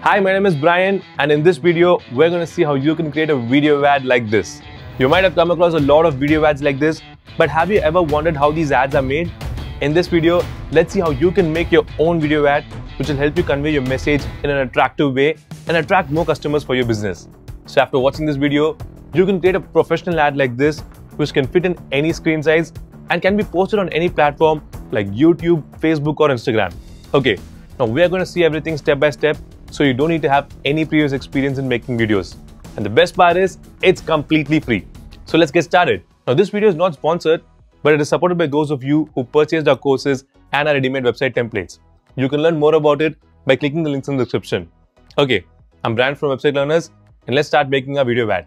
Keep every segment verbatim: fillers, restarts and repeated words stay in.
Hi, my name is Brian, and in this video, we're going to see how you can create a video ad like this. You might have come across a lot of video ads like this, but have you ever wondered how these ads are made? In this video, let's see how you can make your own video ad, which will help you convey your message in an attractive way and attract more customers for your business. So after watching this video, you can create a professional ad like this, which can fit in any screen size and can be posted on any platform like YouTube, Facebook or Instagram. Okay, now we're going to see everything step by step, so you don't need to have any previous experience in making videos. And the best part is, it's completely free. So let's get started. Now this video is not sponsored, but it is supported by those of you who purchased our courses and our ready-made website templates. You can learn more about it by clicking the links in the description. Okay, I'm Brian from Website Learners, and let's start making our video ad.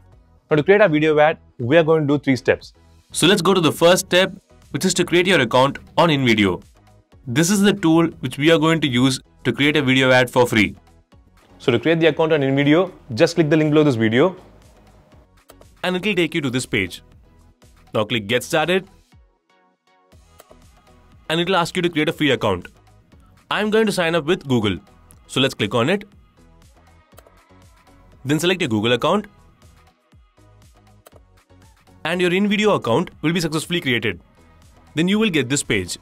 Now to create our video ad, we are going to do three steps. So let's go to the first step, which is to create your account on InVideo. This is the tool which we are going to use to create a video ad for free. So to create the account on InVideo, just click the link below this video and it will take you to this page. Now click Get Started and it will ask you to create a free account. I'm going to sign up with Google. So let's click on it. Then select your Google account and your InVideo account will be successfully created. Then you will get this page.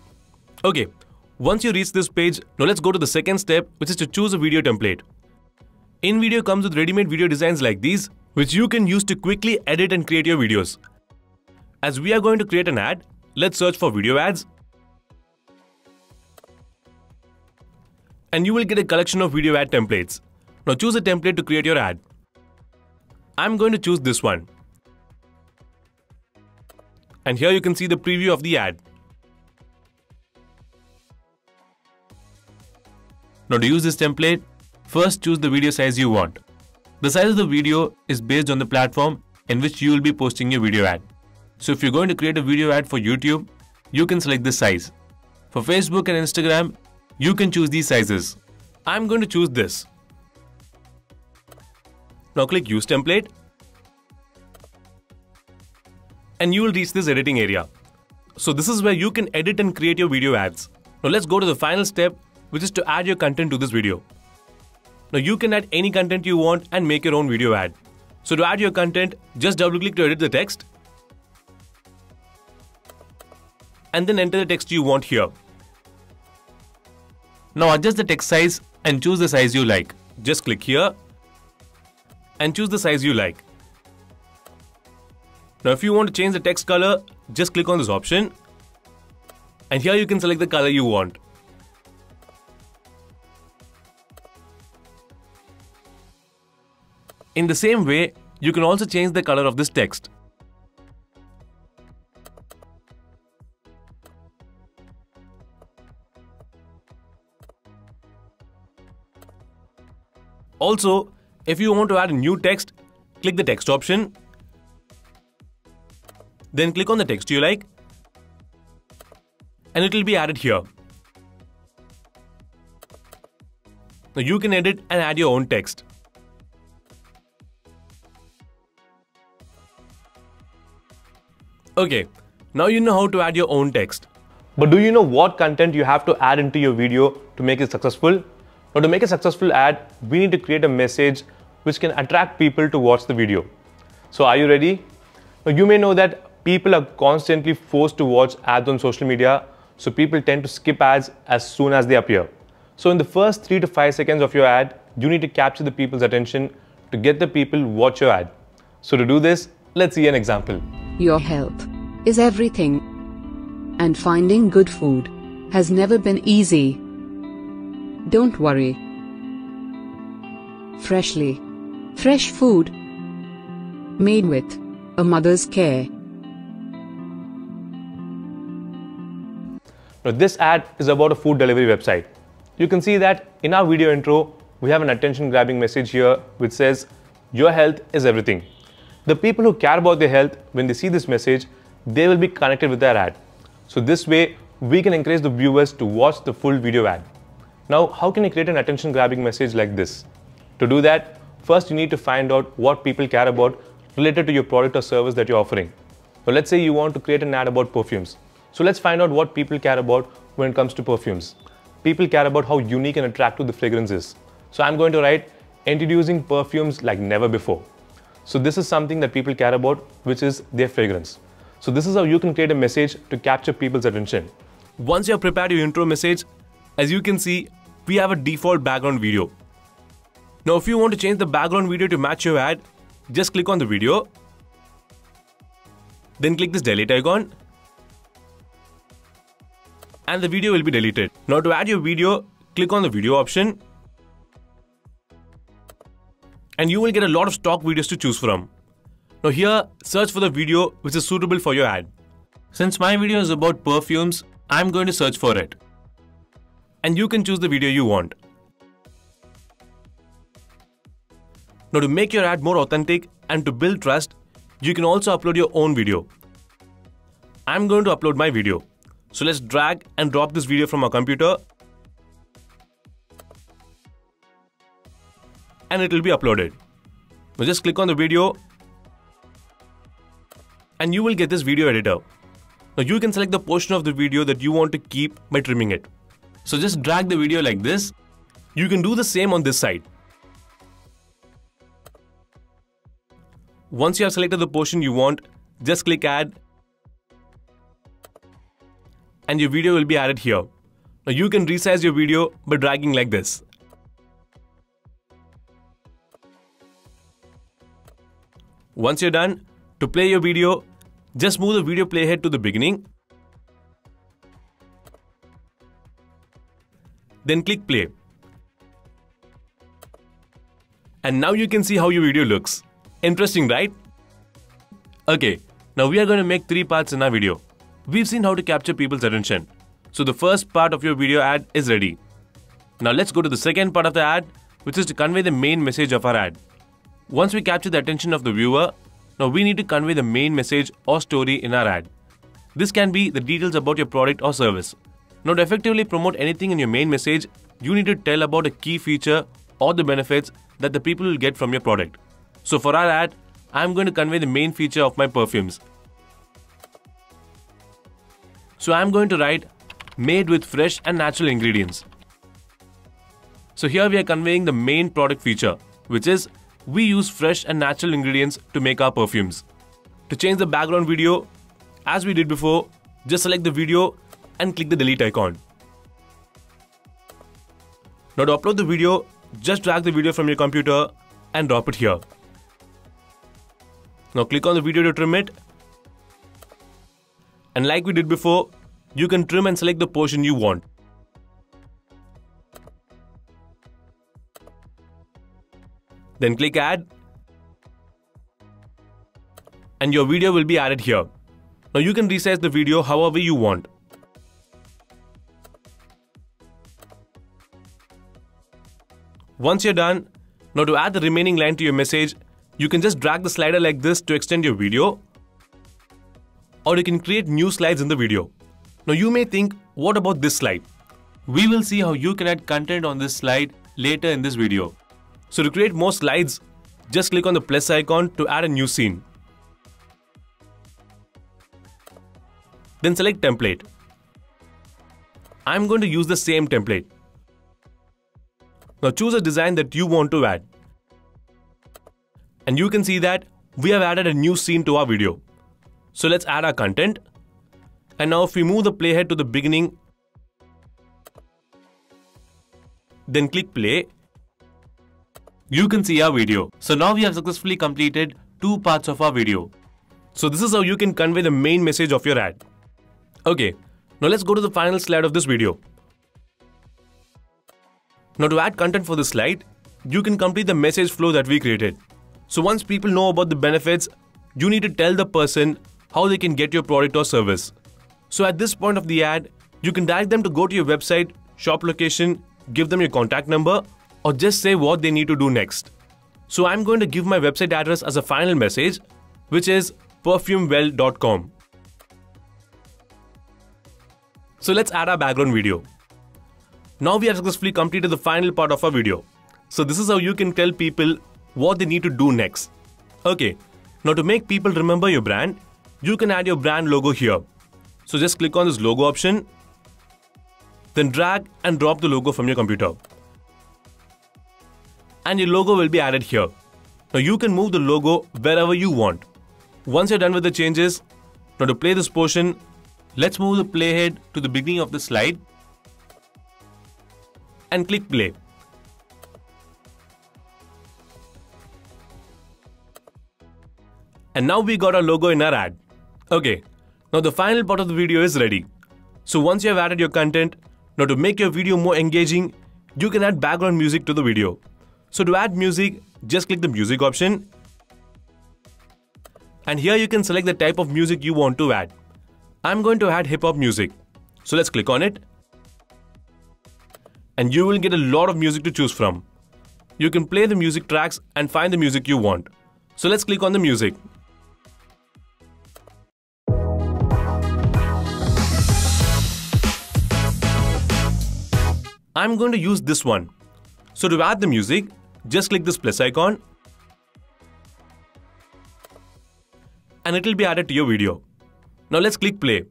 Okay, once you reach this page, now let's go to the second step, which is to choose a video template. InVideo comes with ready-made video designs like these, which you can use to quickly edit and create your videos. As we are going to create an ad, let's search for video ads. And you will get a collection of video ad templates. Now choose a template to create your ad. I'm going to choose this one. And here you can see the preview of the ad. Now to use this template, first choose the video size you want. The size of the video is based on the platform in which you will be posting your video ad. So if you're going to create a video ad for YouTube, you can select this size. For Facebook and Instagram, you can choose these sizes. I'm going to choose this. Now click Use Template. And you will reach this editing area. So this is where you can edit and create your video ads. Now let's go to the final step, which is to add your content to this video. Now you can add any content you want and make your own video ad. So to add your content, just double click to edit the text. And then enter the text you want here. Now adjust the text size and choose the size you like. Just click here and choose the size you like. Now if you want to change the text color, just click on this option. And here you can select the color you want. In the same way, you can also change the color of this text. Also, if you want to add a new text, click the text option. Then click on the text you like. And it will be added here. Now you can edit and add your own text. Okay, now you know how to add your own text. But do you know what content you have to add into your video to make it successful? Now, to make a successful ad, we need to create a message which can attract people to watch the video. So are you ready? Now, you may know that people are constantly forced to watch ads on social media, so people tend to skip ads as soon as they appear. So in the first three to five seconds of your ad, you need to capture the people's attention to get the people to watch your ad. So to do this, let's see an example. Your health is everything, and finding good food has never been easy. Don't worry. Freshly fresh food made with a mother's care. Now this ad is about a food delivery website. You can see that in our video intro, we have an attention-grabbing message here which says, "Your health is everything." The people who care about their health, when they see this message, they will be connected with their ad. So this way, we can encourage the viewers to watch the full video ad. Now, how can you create an attention-grabbing message like this? To do that, first you need to find out what people care about related to your product or service that you're offering. So let's say you want to create an ad about perfumes. So let's find out what people care about when it comes to perfumes. People care about how unique and attractive the fragrance is. So I'm going to write, introducing perfumes like never before. So this is something that people care about, which is their fragrance. So this is how you can create a message to capture people's attention. Once you have prepared your intro message, as you can see, we have a default background video. Now if you want to change the background video to match your ad, just click on the video. Then click this delete icon. And the video will be deleted. Now to add your video, click on the video option. And you will get a lot of stock videos to choose from. Now here, search for the video which is suitable for your ad. Since my video is about perfumes, I'm going to search for it. And you can choose the video you want. Now to make your ad more authentic and to build trust, you can also upload your own video. I'm going to upload my video. So let's drag and drop this video from our computer. And it will be uploaded. Now just click on the video. And you will get this video editor. Now you can select the portion of the video that you want to keep by trimming it. So just drag the video like this. You can do the same on this side. Once you have selected the portion you want, just click add. And your video will be added here. Now you can resize your video by dragging like this. Once you're done, to play your video, just move the video playhead to the beginning. Then click play. And now you can see how your video looks. Interesting, right? Okay, now we are going to make three parts in our video. We've seen how to capture people's attention. So the first part of your video ad is ready. Now let's go to the second part of the ad, which is to convey the main message of our ad. Once we capture the attention of the viewer, now we need to convey the main message or story in our ad. This can be the details about your product or service. Now to effectively promote anything in your main message, you need to tell about a key feature or the benefits that the people will get from your product. So for our ad, I'm going to convey the main feature of my perfumes. So I'm going to write, made with fresh and natural ingredients. So here we are conveying the main product feature, which is we use fresh and natural ingredients to make our perfumes. To change the background video, as we did before, just select the video and click the delete icon. Now to upload the video, just drag the video from your computer and drop it here. Now click on the video to trim it. And like we did before, you can trim and select the portion you want. Then click add. And your video will be added here. Now you can resize the video however you want. Once you're done, now to add the remaining line to your message, you can just drag the slider like this to extend your video. Or you can create new slides in the video. Now you may think, what about this slide? We will see how you can add content on this slide later in this video. So to create more slides, just click on the plus icon to add a new scene. Then select template. I'm going to use the same template. Now choose a design that you want to add. And you can see that we have added a new scene to our video. So let's add our content. And now if we move the playhead to the beginning, then click play, you can see our video. So now we have successfully completed two parts of our video. So this is how you can convey the main message of your ad. Okay, now let's go to the final slide of this video. Now to add content for this slide, you can complete the message flow that we created. So once people know about the benefits, you need to tell the person how they can get your product or service. So at this point of the ad, you can direct them to go to your website, shop location, give them your contact number, or just say what they need to do next. So I'm going to give my website address as a final message, which is perfumewell dot com. So let's add our background video. Now we have successfully completed the final part of our video. So this is how you can tell people what they need to do next. Okay, now to make people remember your brand, you can add your brand logo here. So just click on this logo option, then drag and drop the logo from your computer. and your logo will be added here. Now you can move the logo wherever you want. Once you're done with the changes, now to play this portion, let's move the playhead to the beginning of the slide and click play. And now we got our logo in our ad. Okay, now the final part of the video is ready. So once you have added your content, now to make your video more engaging, you can add background music to the video. So to add music, just click the music option. And here you can select the type of music you want to add. I'm going to add hip-hop music. So let's click on it. And you will get a lot of music to choose from. You can play the music tracks and find the music you want. So let's click on the music. I'm going to use this one. So to add the music, just click this plus icon and it will be added to your video. Now let's click play.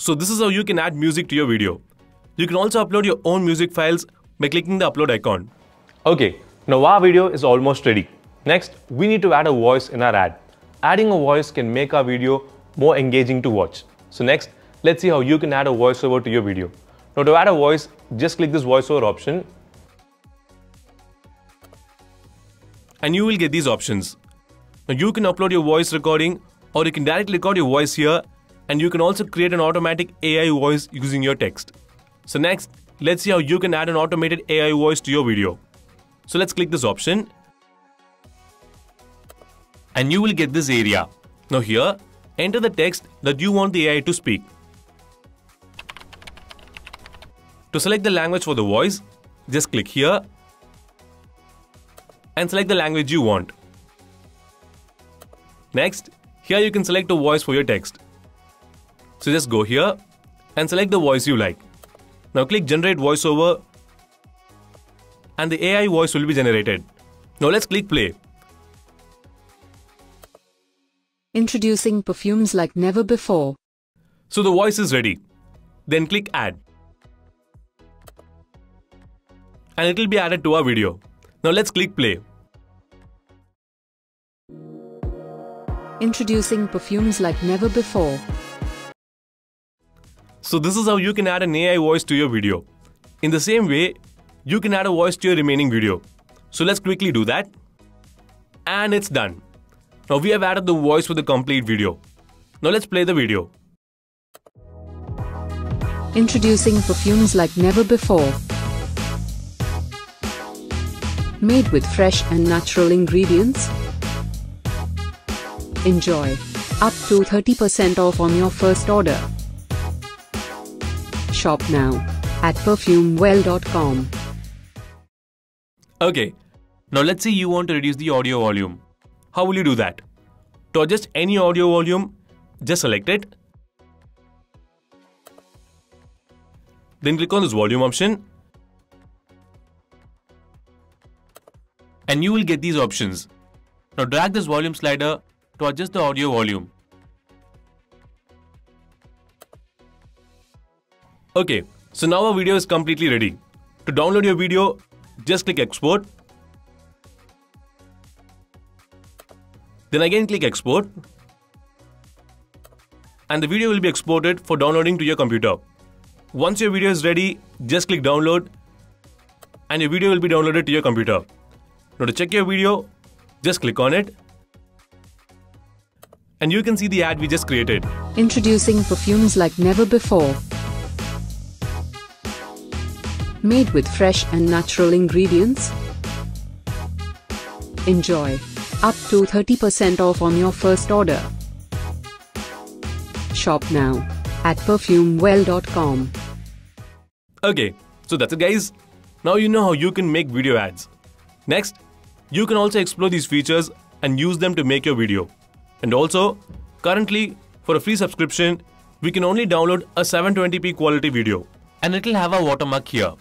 So this is how you can add music to your video. You can also upload your own music files by clicking the upload icon. Okay, now our video is almost ready. Next, we need to add a voice in our ad. Adding a voice can make our video more engaging to watch. So next, let's see how you can add a voiceover to your video. Now to add a voice, just click this voiceover option. And you will get these options. Now you can upload your voice recording, or you can directly record your voice here. And you can also create an automatic A I voice using your text. So next, let's see how you can add an automated A I voice to your video. So let's click this option. And you will get this area. Now here, enter the text that you want the A I to speak. To select the language for the voice, just click here. And select the language you want. Next, here you can select a voice for your text. So just go here and select the voice you like. Now click generate voiceover and the A I voice will be generated. Now let's click play. Introducing perfumes like never before. So the voice is ready. Then click add. And it will be added to our video. Now let's click play. Introducing perfumes like never before. So this is how you can add an A I voice to your video. In the same way, you can add a voice to your remaining video. So let's quickly do that. And it's done. Now we have added the voice for the complete video. Now let's play the video. Introducing perfumes like never before. Made with fresh and natural ingredients. Enjoy up to thirty percent off on your first order. Shop now at perfume well dot com. Okay, now let's say you want to reduce the audio volume. How will you do that? To adjust any audio volume, just select it. Then click on this volume option. And you will get these options. Now drag this volume slider to adjust the audio volume. Okay, so now our video is completely ready. To download your video, just click export. Then again click export. And the video will be exported for downloading to your computer. Once your video is ready, just click download. And your video will be downloaded to your computer. Now to check your video, just click on it. And you can see the ad we just created. Introducing perfumes like never before. Made with fresh and natural ingredients. Enjoy up to thirty percent off on your first order. Shop now at perfume well dot com. Okay, so that's it guys. Now you know how you can make video ads. Next, you can also explore these features and use them to make your video. And also, currently, for a free subscription, we can only download a seven twenty p quality video and it'll have a watermark here.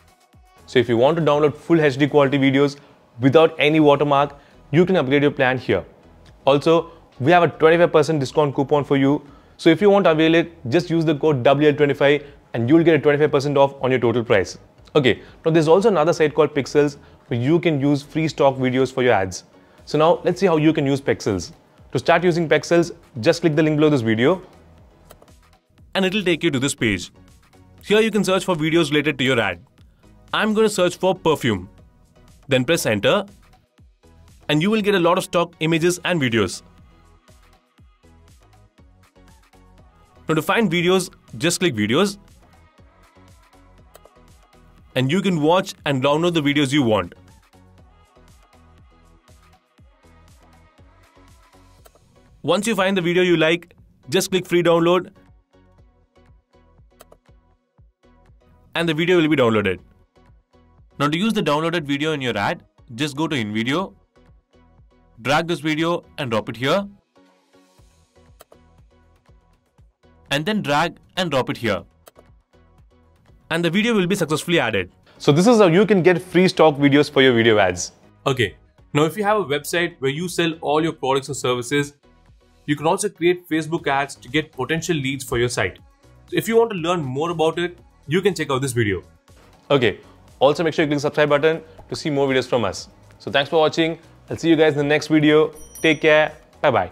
So if you want to download full H D quality videos without any watermark, you can upgrade your plan here. Also, we have a twenty-five percent discount coupon for you. So if you want to avail it, just use the code W L twenty-five and you'll get a twenty-five percent off on your total price. Okay, now there's also another site called Pexels where you can use free stock videos for your ads. So now let's see how you can use Pexels. To start using Pexels, just click the link below this video and it'll take you to this page. Here you can search for videos related to your ad. I'm going to search for perfume. Then press enter and you will get a lot of stock images and videos. Now to find videos, just click videos and you can watch and download the videos you want. Once you find the video you like, just click free download and the video will be downloaded. Now to use the downloaded video in your ad, just go to InVideo, drag this video and drop it here, and then drag and drop it here, and the video will be successfully added. So this is how you can get free stock videos for your video ads. Okay, now if you have a website where you sell all your products or services, you can also create Facebook ads to get potential leads for your site. So if you want to learn more about it, you can check out this video. Okay, also make sure you click the subscribe button to see more videos from us. So thanks for watching. I'll see you guys in the next video. Take care. Bye bye.